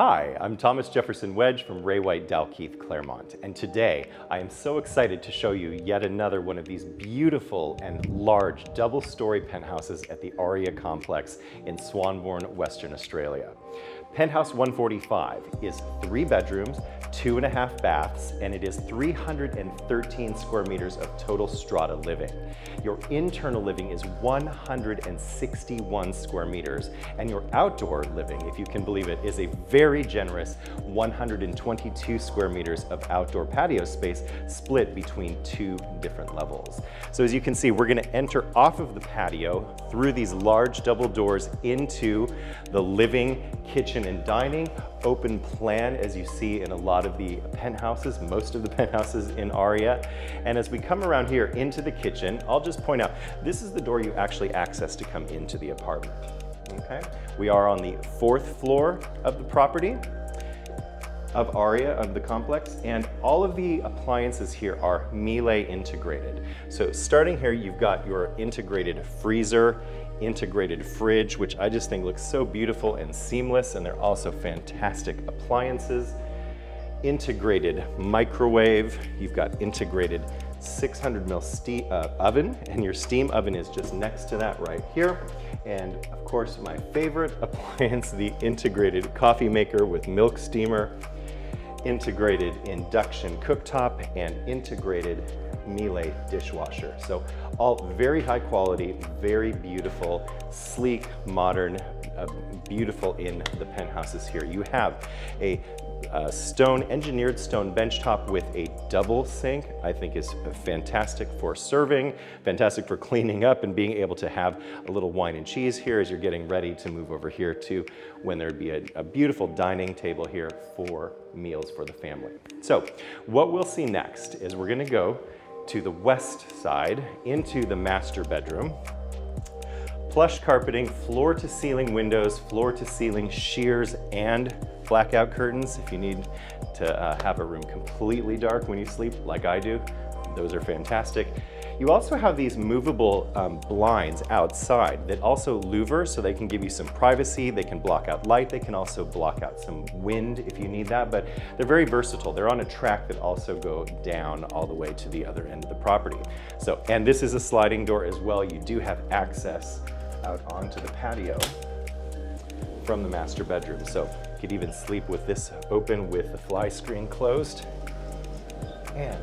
Hi, I'm Thomas Jefferson Wedge from Ray White Dalkeith Claremont, and today I am so excited to show you yet another one of these beautiful and large double-story penthouses at the Aria Complex in Swanbourne, Western Australia. Penthouse 145 is 3 bedrooms, 2.5 baths, and it is 313 square meters of total strata living. Your internal living is 161 square meters, and your outdoor living, if you can believe it, is a very generous 122 square meters of outdoor patio space split between 2 different levels. So as you can see, we're going to enter off of the patio through these large double doors into the living, kitchen, and dining. Open plan, as you see in a lot of the penthouses, most of the penthouses in Aria. And as we come around here into the kitchen, I'll just point out, this is the door you actually access to come into the apartment. Okay, we are on the 4th floor of the property of Aria, of the complex, and all of the appliances here are Miele integrated. So starting here, you've got your integrated freezer, integrated fridge, which I just think looks so beautiful and seamless, and they're also fantastic appliances. Integrated microwave, you've got integrated 600mm oven, and your steam oven is just next to that right here. And of course, my favorite appliance, the integrated coffee maker with milk steamer, integrated induction cooktop, and integrated Miele dishwasher. So all very high quality, very beautiful, sleek, modern, beautiful in the penthouses here. You have a engineered stone benchtop with a double sink. I think is fantastic for serving, fantastic for cleaning up, and being able to have a little wine and cheese here as you're getting ready to move over here to when there'd be a beautiful dining table here for meals for the family. So what we'll see next is we're gonna go to the west side into the master bedroom. Plush carpeting, floor to ceiling windows, floor to ceiling sheers and blackout curtains. If you need to have a room completely dark when you sleep, like I do, those are fantastic. You also have these movable blinds outside that also louver, so they can give you some privacy, they can block out light, they can also block out some wind if you need that, but they're very versatile. They're on a track that also go down all the way to the other end of the property. So, and this is a sliding door as well. You do have access out onto the patio from the master bedroom. So you could even sleep with this open with the fly screen closed. And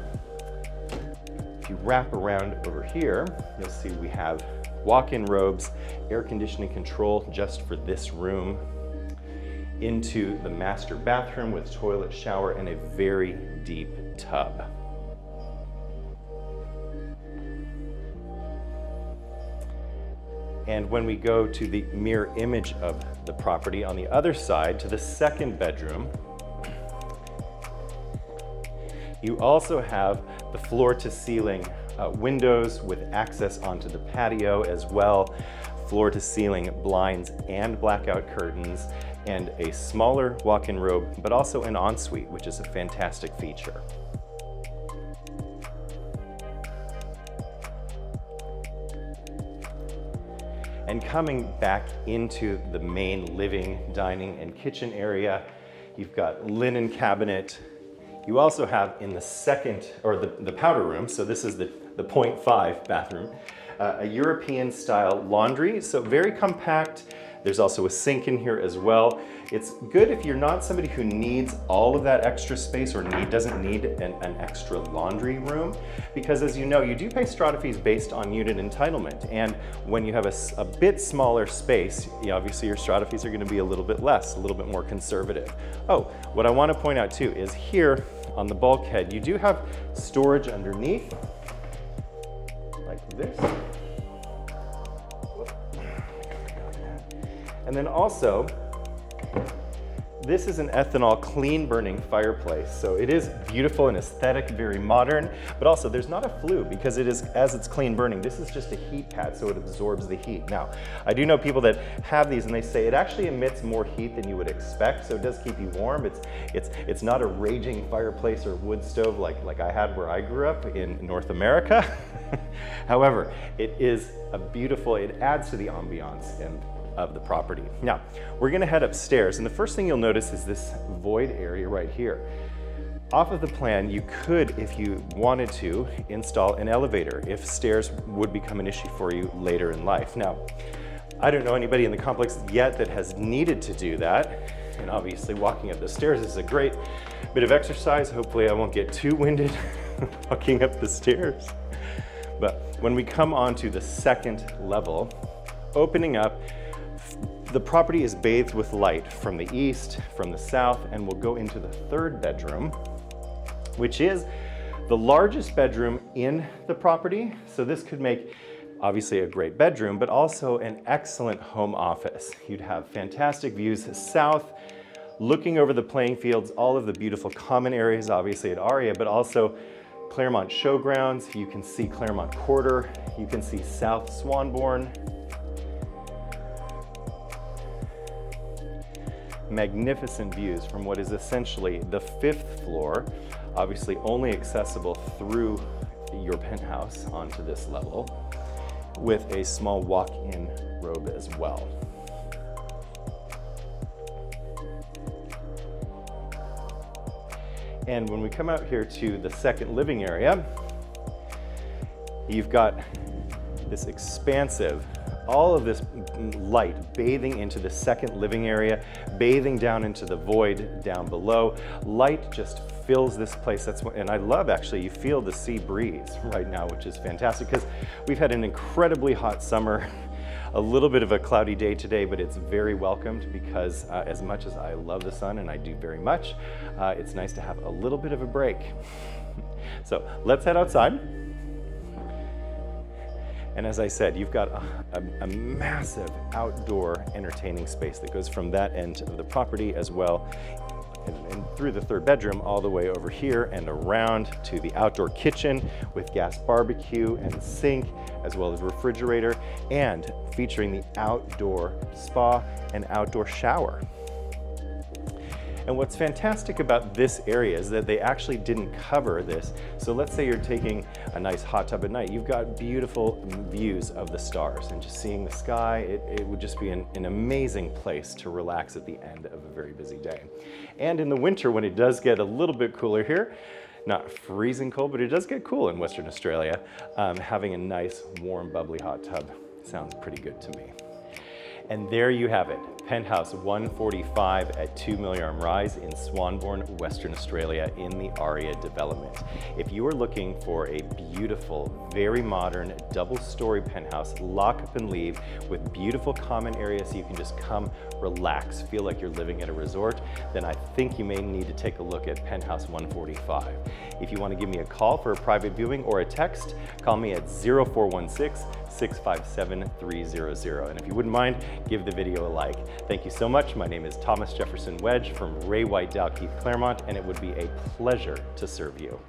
if you wrap around over here, you'll see we have walk-in robes, air conditioning control just for this room, into the master bathroom with toilet, shower, and a very deep tub. And when we go to the mirror image of the property on the other side to the 2nd bedroom, you also have the floor to ceiling windows with access onto the patio as well, floor to ceiling blinds and blackout curtains, and a smaller walk-in robe, but also an ensuite, which is a fantastic feature. And coming back into the main living, dining, and kitchen area, you've got linen cabinet. You also have in the the powder room, so this is the 0.5 bathroom, a European style laundry, so very compact. There's also a sink in here as well. It's good if you're not somebody who needs all of that extra space or doesn't need an extra laundry room, because as you know, you do pay strata fees based on unit entitlement. And when you have a bit smaller space, obviously your strata fees are gonna be a little bit less, a little bit more conservative. Oh, what I wanna point out too is here on the bulkhead, you do have storage underneath like this. And then also, this is an ethanol clean burning fireplace. So it is beautiful and aesthetic, very modern, but also there's not a flue because it is, as it's clean burning, this is just a heat pad, so it absorbs the heat. Now, I do know people that have these and they say it actually emits more heat than you would expect, so it does keep you warm. It's not a raging fireplace or wood stove like I had where I grew up in North America. However, it adds to the ambiance and of the property. Now, we're gonna head upstairs, and the first thing you'll notice is this void area right here. Off of the plan, you could, if you wanted to, install an elevator if stairs would become an issue for you later in life. Now, I don't know anybody in the complex yet that has needed to do that, and obviously walking up the stairs is a great bit of exercise. Hopefully I won't get too winded walking up the stairs. But when we come on to the second level, opening up, the property is bathed with light from the east, from the south, and we'll go into the third bedroom, which is the largest bedroom in the property. So this could make obviously a great bedroom, but also an excellent home office. You'd have fantastic views south, looking over the playing fields, all of the beautiful common areas, obviously at Aria, but also Claremont Showgrounds. You can see Claremont Quarter. You can see South Swanbourne. Magnificent views from what is essentially the fifth floor, obviously only accessible through your penthouse onto this level, with a small walk-in robe as well. And when we come out here to the second living area, you've got this expansive, all of this light bathing into the second living area, bathing down into the void down below. Light just fills this place. That's what, and I love actually, you feel the sea breeze right now, which is fantastic because we've had an incredibly hot summer, a little bit of a cloudy day today, but it's very welcomed because as much as I love the sun, and I do very much, it's nice to have a little bit of a break. So let's head outside. And as I said, you've got a massive outdoor entertaining space that goes from that end of the property as well, and through the third bedroom all the way over here and around to the outdoor kitchen with gas barbecue and sink, as well as refrigerator, and featuring the outdoor spa and outdoor shower. And what's fantastic about this area is that they actually didn't cover this. So let's say you're taking a nice hot tub at night. You've got beautiful views of the stars and just seeing the sky. It would just be an amazing place to relax at the end of a very busy day. And in the winter, when it does get a little bit cooler here, not freezing cold, but it does get cool in Western Australia, having a nice, warm, bubbly hot tub sounds pretty good to me. And there you have it, Penthouse 145 at 2 Milyarm Rise in Swanbourne, Western Australia, in the Aria development. If you are looking for a beautiful, very modern, double-story penthouse, lock up and leave, with beautiful common areas so you can just come, relax, feel like you're living at a resort, then I think you may need to take a look at Penthouse 145. If you want to give me a call for a private viewing or a text, call me at 0416-657-300. And if you wouldn't mind, give the video a like. Thank you so much. My name is Thomas Jefferson Wedge from Ray White Dalkeith Claremont, and it would be a pleasure to serve you.